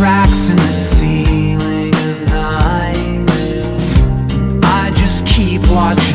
cracks in the ceiling of night. I just keep watching.